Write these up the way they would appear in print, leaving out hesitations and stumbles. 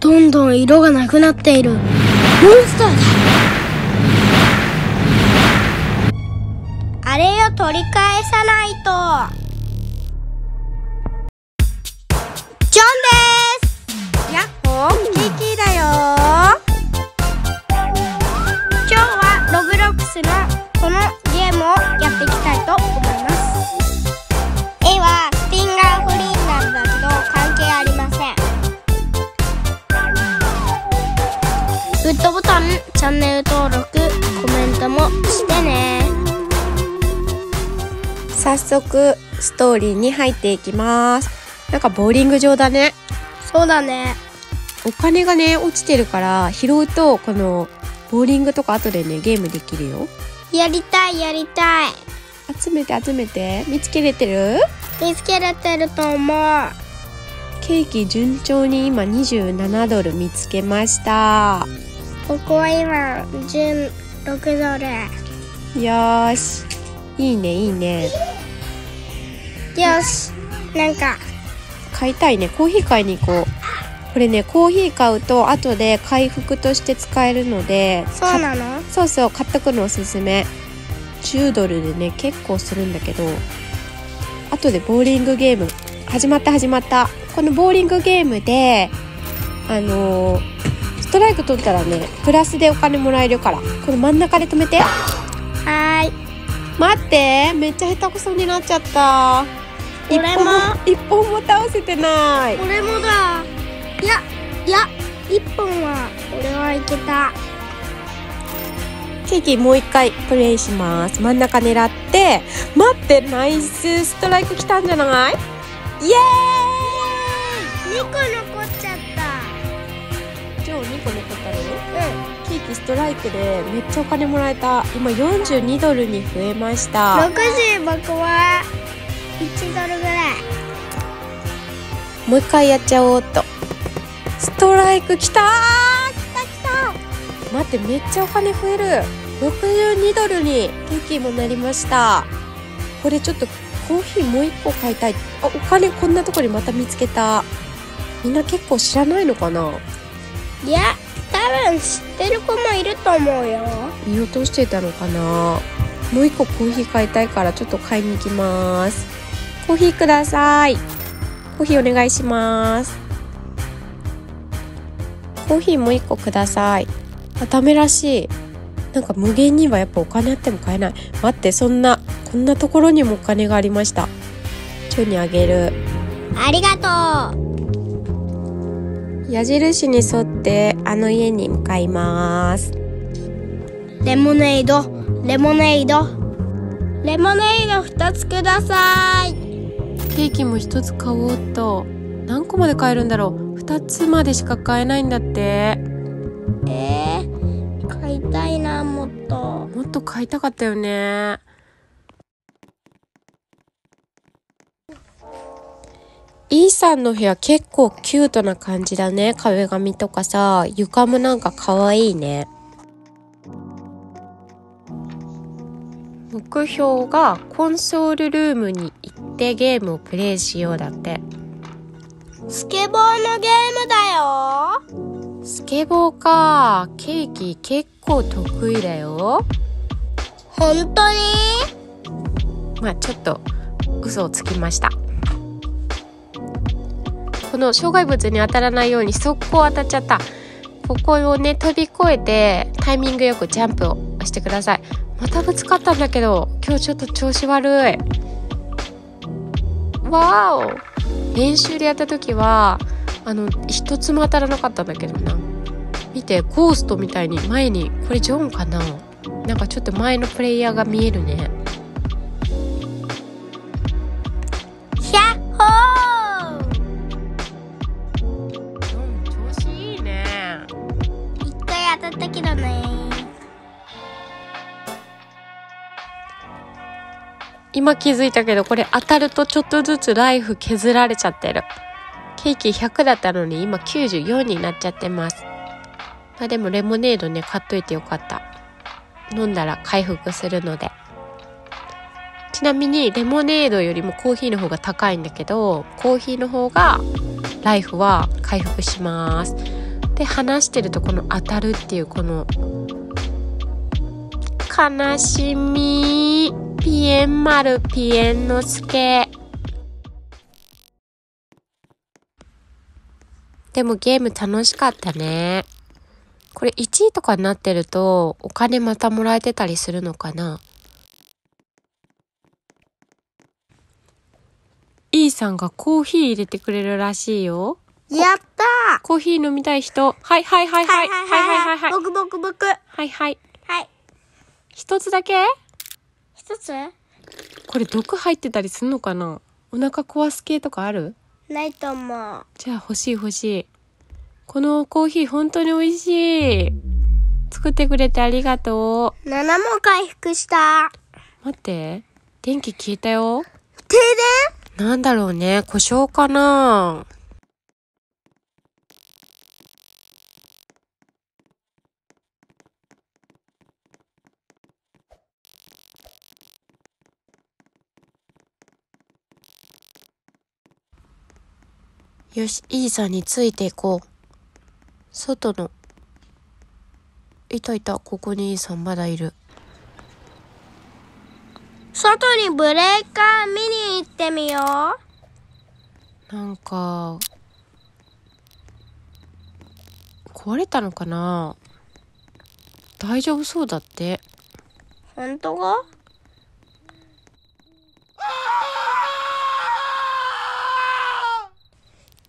どんどん色がなくなっている。モンスターだ。あれを取り返さないと。ジョンです。やっほー、キーキーだよー。今日はロブロックスのこのゲームをやっていきたいと思います。絵はフィンガーフリーなんだけど関係ありません。グッドボタン、チャンネル登録、コメントもしてね。早速ストーリーに入っていきます。なんかボーリング場だね。そうだね。お金がね落ちてるから拾うとこのボーリングとか後でねゲームできるよ。やりたいやりたい。集めて見つけれてる？見つけれてると思う。ケーキ順調に今27ドル見つけました。ここは今16ドル。よーし。いいねいいね。よし。なんか。買いたいね。コーヒー買いに行こう。これねコーヒー買うと後で回復として使えるので。そうなの？そうそう、買っとくのおすすめ。10ドルでね結構するんだけど、後でボーリングゲーム始まった。このボーリングゲームでストライク取ったらねプラスでお金もらえるから、この真ん中で止めて。はーい。待って、めっちゃ下手くそになっちゃった。一本も倒せてない。俺もだ。いや、一本は俺はいけた。ケーキもう一回プレイします。真ん中狙って、待って、ナイスストライク来たんじゃない？イエーイ！2個残っちゃった。ジョー2個残ったね。うん。ケーキストライクでめっちゃお金もらえた。今42ドルに増えました。60箱は。1ドルぐらい。もう一回やっちゃおうっと。ストライクきたー、きた。待って、めっちゃお金増える。62ドルにケーキもなりました。これちょっとコーヒーもう一個買いたい。あ、お金こんなところにまた見つけた。みんな結構知らないのかな。いや、多分知ってる子もいると思うよ。見落としてたのかな。もう一個コーヒー買いたいからちょっと買いに行きます。コーヒーください。コーヒーお願いします。コーヒーもう1個ください。あ、ダメらしい。なんか無限にはやっぱお金あっても買えない。待って、こんなところにもお金がありました。ちょにあげる。ありがとう。矢印に沿ってあの家に向かいます。レモネード2つください。ケーキも1つ買おうと。何個まで買えるんだろう。2つまでしか買えないんだって。買いたいな。もっと買いたかったよね。Eさんの部屋結構キュートな感じだね。壁紙とかさ、床もなんか可愛いね。目標がコンソールルームに行ってゲームをプレイしようだって。スケボーのゲームだよ。スケボーか。ケーキ結構得意だよ。本当に？まあちょっと嘘をつきました。この障害物に当たらないように速攻当たっちゃった。ここをね飛び越えてタイミングよくジャンプを押してください。またぶつかったんだけど、今日ちょっと調子悪い。わお。練習でやった時は一つも当たらなかったんだけどな。見て、ゴーストみたいに前に。これジョンかな。なんかちょっと前のプレイヤーが見えるね。ひゃっほー。ジョン調子いいね。一回当たったけどね。今気づいたけど、これ当たるとちょっとずつライフ削られちゃってる。ケーキ100だったのに今94になっちゃってます。まあでもレモネードね買っといてよかった。飲んだら回復するので。ちなみにレモネードよりもコーヒーの方が高いんだけど、コーヒーの方がライフは回復します。で話してるとこの当たるっていうこの悲しみ。ピエン丸ピエンのすけ。でもゲーム楽しかったね。これ1位とかになってるとお金またもらえてたりするのかな。E さんがコーヒー入れてくれるらしいよ。やったー。コーヒー飲みたい人。はいはいはいはいはいはいはい。僕。はいはい。はい。一つだけ？一つ？これ毒入ってたりするのかな。お腹壊す系とかある？ないと思う。じゃあ欲しい。このコーヒー本当に美味しい。作ってくれてありがとう。7も回復した。待って、電気消えたよ。停電？なんだろうね、故障かな。よし、イーさんについていこう。外の。いた、ここにイーさんまだいる。外にブレーカー見に行ってみよう。なんか、壊れたのかな？大丈夫そうだって。ほんとか？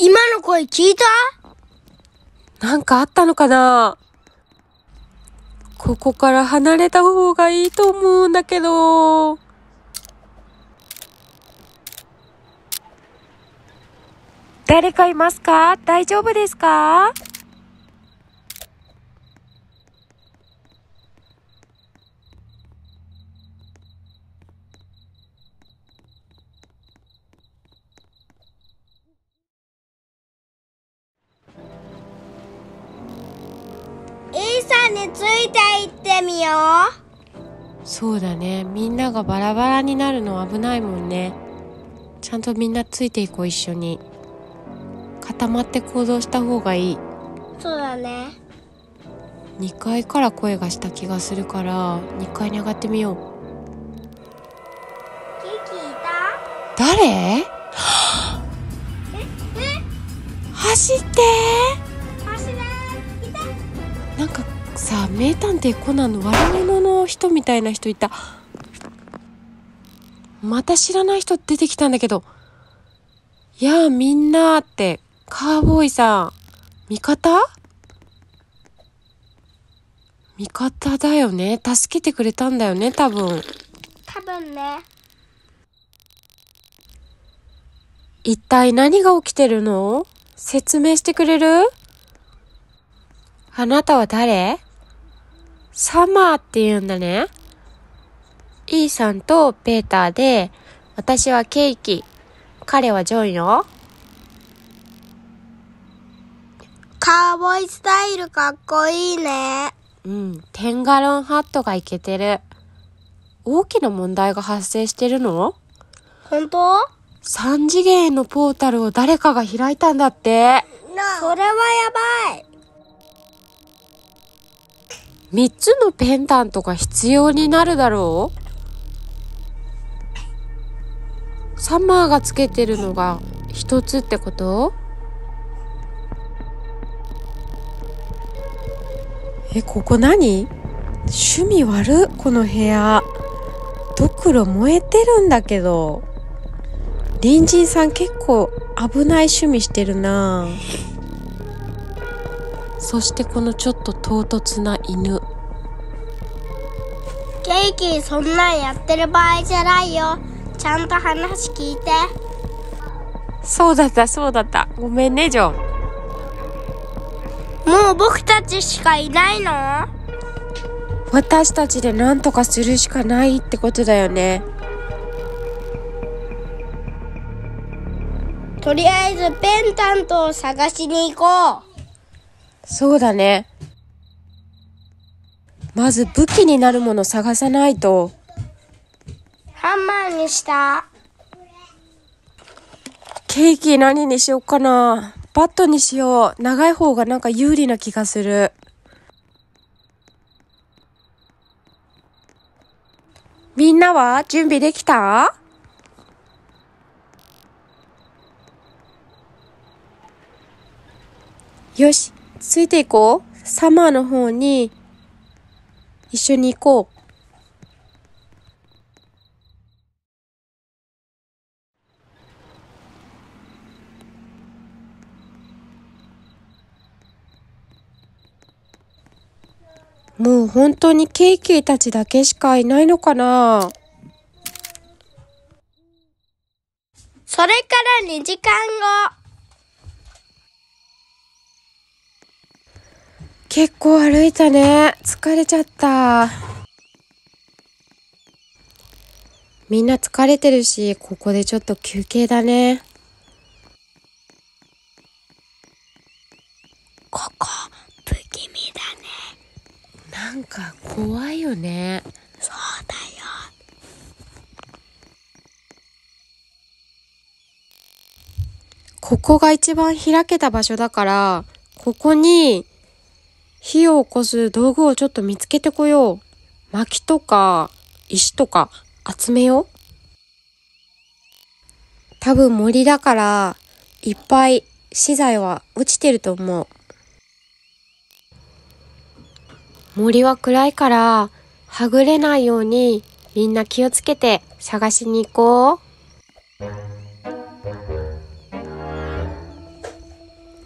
今の声聞いた？なんかあったのかな？ここから離れた方がいいと思うんだけど。誰かいますか？大丈夫ですか？ついていってみよう。そうだね、みんながバラバラになるの危ないもんね。ちゃんとみんなついていこう。一緒に固まって行動した方がいい。そうだね。2階から声がした気がするから2階に上がってみよう。キキいた？誰？走ってー。走れー。いた？なんかさあ、名探偵コナンの悪者の人みたいな人いた。また知らない人出てきたんだけど。やあみんなーって、カーボーイさん味方だよね。助けてくれたんだよね、多分ね。一体何が起きてるの？説明してくれる？あなたは誰？サマーって言うんだね。E さんとペーターで、私はケーキ、彼はジョンよ。カーボーイスタイルかっこいいね。うん、テンガロンハットがイケてる。大きな問題が発生してるの？本当？3次元のポータルを誰かが開いたんだって。それはやばい。3つのペンダントが必要になるだろう？サマーがつけてるのが1つってこと？ここ何？趣味悪っ、この部屋。ドクロ燃えてるんだけど。隣人さん結構危ない趣味してるなぁ。そしてこのちょっと唐突な犬。ケイキー、そんなんやってる場合じゃないよ。ちゃんと話聞いて。そうだった。ごめんね、ジョン。もう僕たちしかいないの？私たちで何とかするしかないってことだよね。とりあえずペンダントを探しに行こう。そうだね。まず武器になるもの探さないと。ハンマーにした。ケーキ何にしようかな。バットにしよう。長い方がなんか有利な気がする。みんなは準備できた？よし、ついていこう。サマーの方に一緒に行こう。もう本当にケイケイたちだけしかいないのかな。それから2時間後。結構歩いたね。疲れちゃった。みんな疲れてるし、ここでちょっと休憩だね。ここ、不気味だね。なんか怖いよね。そうだよ。ここが一番開けた場所だから、ここに火を起こす道具をちょっと見つけてこよう。薪とか石とか集めよう。多分森だから、いっぱい資材は落ちてると思う。森は暗いから、はぐれないようにみんな気をつけて探しに行こ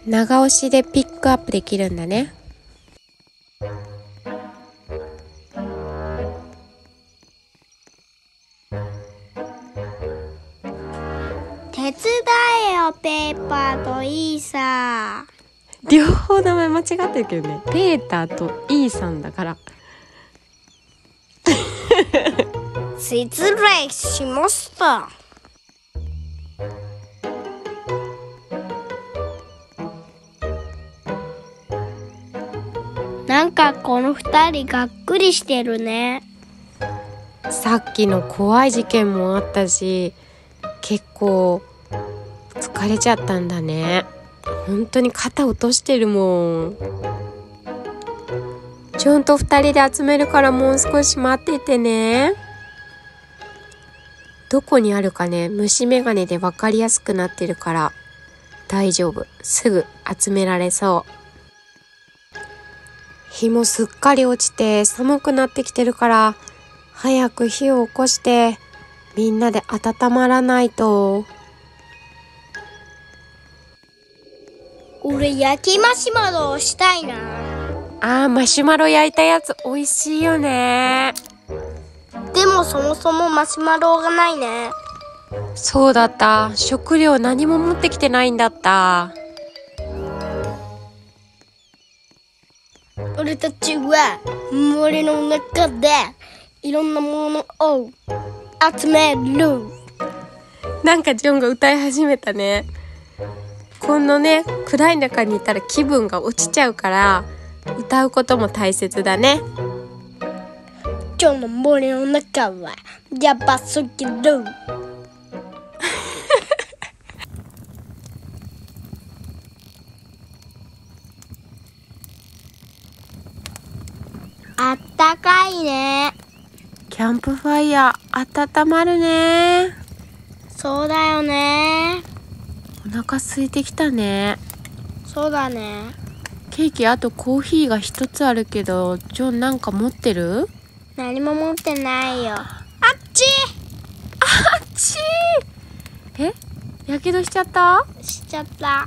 う。長押しでピックアップできるんだね。手伝えよ、ペーパーとイーサー。両方名前間違ってるけどね。ペーターとイーさんだから。失礼しました。なんかこの二人がっくりしてるね。さっきの怖い事件もあったし、結構疲れちゃったんだね。本当に肩落としてるもん。ちゃんと2人で集めるからもう少し待っててね。どこにあるかね、虫眼鏡で分かりやすくなってるから大丈夫。すぐ集められそう。日もすっかり落ちて寒くなってきてるから早く火を起こしてみんなで温まらないと。俺焼きマシュマロをしたいな。マシュマロ焼いたやつ美味しいよね。でもそもそもマシュマロがないね。そうだった。食料何も持ってきてないんだった。俺たちは森の中でいろんなものを集める。なんかジョンが歌い始めたね。このね、暗い中にいたら気分が落ちちゃうから歌うことも大切だね。今日の森の中はやばすぎる。あったかいね。キャンプファイヤー温まるね。そうだよね。お腹空いてきたね。そうだね。ケーキ、あとコーヒーが一つあるけど、ジョンなんか持ってる？何も持ってないよ。あっちあっち。やけどしちゃった？しちゃった。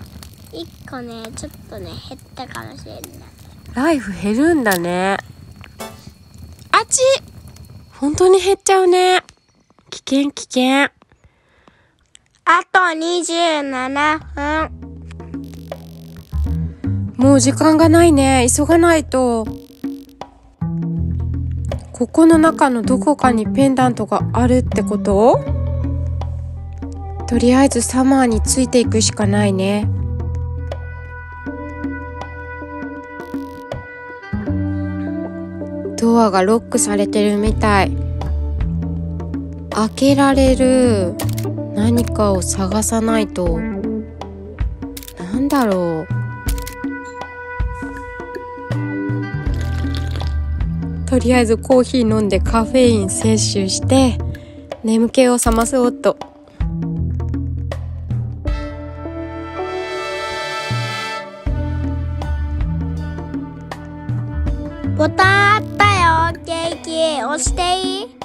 一個ね、ちょっとね、減ったかもしれない。ライフ減るんだね。あっち。本当に減っちゃうね。危険危険。あと27分。もう時間がないね。急がないと。ここの中のどこかにペンダントがあるってこと？とりあえずサマーについていくしかないね。ドアがロックされてるみたい。開けられる。何かを探さないと。なんだろう。とりあえずコーヒー飲んでカフェイン摂取して眠気を覚まそうっと。ボタンあったよ。ケーキ押していい？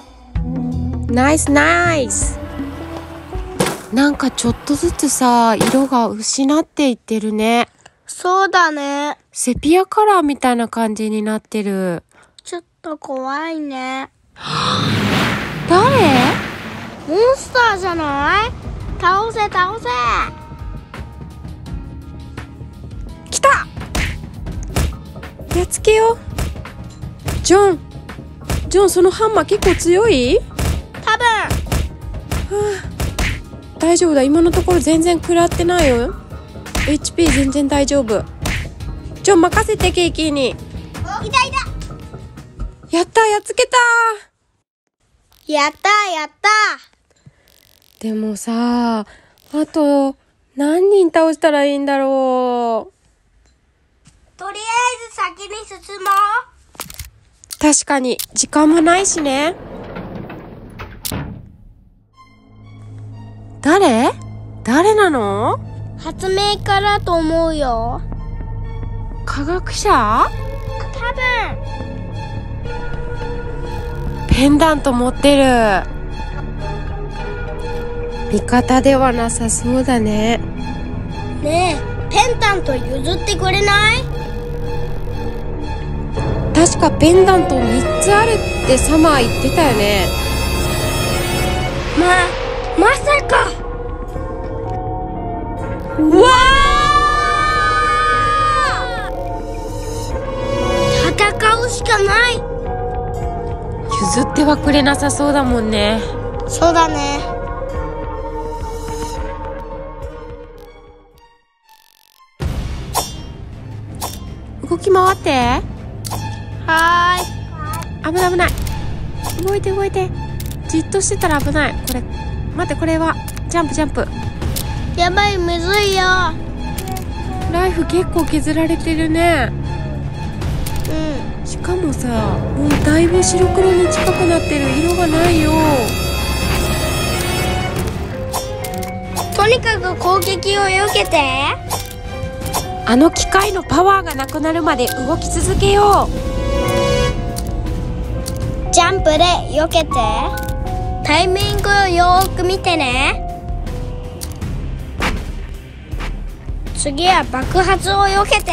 ナイスナイス。なんかちょっとずつさ、色が失っていってるね。そうだね。セピアカラーみたいな感じになってる。ちょっと怖いね。誰？モンスターじゃない？倒せ倒せ。来た。やっつけよう。ジョン、そのハンマー結構強い？多分。はあ、大丈夫だ。今のところ全然食らってないよ。 HP 全然大丈夫。ジョン、任せて。ケーキに。いたいた。やった、やっつけた。やったやった。でもさ、あと何人倒したらいいんだろう。とりあえず先に進もう。確かに時間もないしね。誰なの？発明家だと思うよ。科学者？多分。ペンダント持ってる。味方ではなさそうだね。ねえ、ペンダント譲ってくれない？確かペンダント3つあるってサマー言ってたよね。まさか。うわあ、戦うしかない。譲ってはくれなさそうだもんね。そうだね。動き回って。はーい。危ない。動いて。じっとしてたら危ない。これ、待って、これはジャンプ。やばい、むずいよ。ライフ結構削られてるね。うん。しかもさ、もうだいぶ白黒に近くなってる。色がないよ。とにかく攻撃を避けて。あの機械のパワーがなくなるまで動き続けよう。ジャンプで避けて。タイミングをよーく見てね。次は爆発を避けて。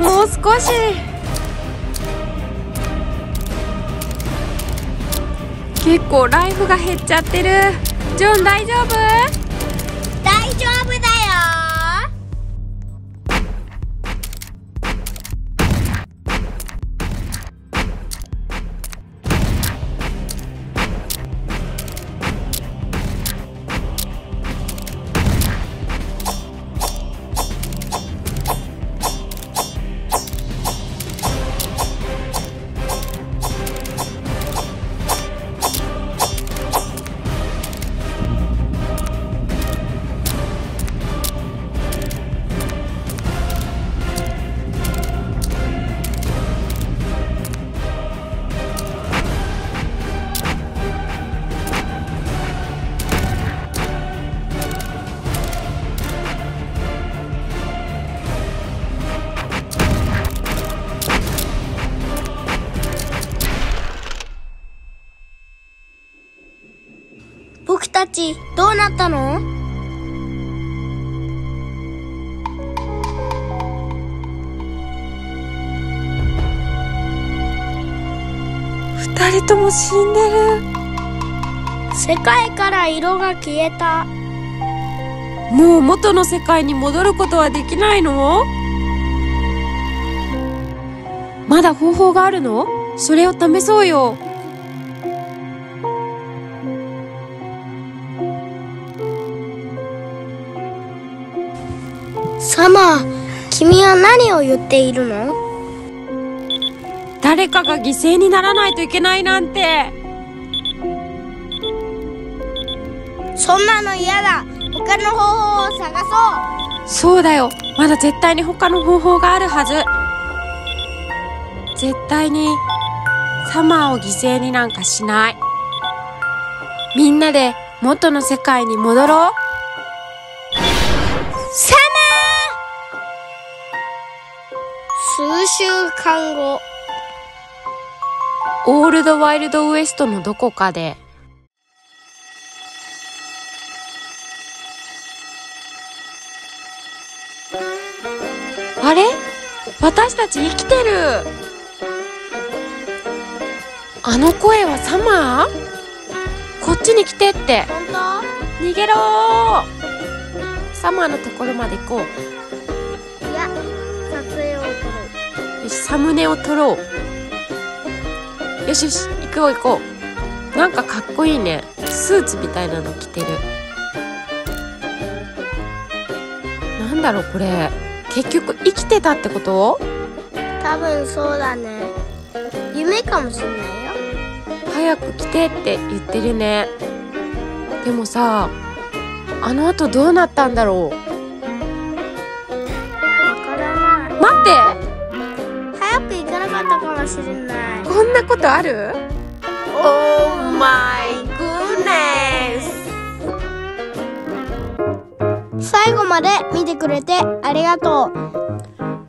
もう少し。結構ライフが減っちゃってる。ジョン、大丈夫？大丈夫だよ。僕たちどうなったの？二人とも死んでる。世界から色が消えた。もう元の世界に戻ることはできないの？まだ方法があるの？それを試そうよ。サマー、君は何を言っているの？誰かが犠牲にならないといけないなんて。そんなの嫌だ。他の方法を探そう。そうだよ、まだ絶対に他の方法があるはず。絶対にサマーを犠牲になんかしない。みんなで元の世界に戻ろう。サマー！数週間後、オールドワイルドウエストのどこかで。あれ？私たち生きてる。あの声はサマー？こっちに来てって。本当？逃げろー。サマーのところまで行こう。いや、撮影を撮ろう。よし、サムネを撮ろう。よしよし、行こう行こう。なんかかっこいいね。スーツみたいなの着てる。なんだろうこれ。結局生きてたってこと？多分そうだね。夢かもしんないよ。早く来てって言ってるね。でもさ、あの後どうなったんだろう。わからない。待って、早く行かなかったかもしれない。こんなことある？ Oh my goodness。最後まで見てくれてありがとう。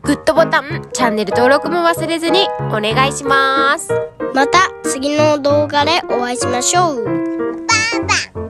グッドボタン、チャンネル登録も忘れずにお願いします。また次の動画でお会いしましょう。バイバイ。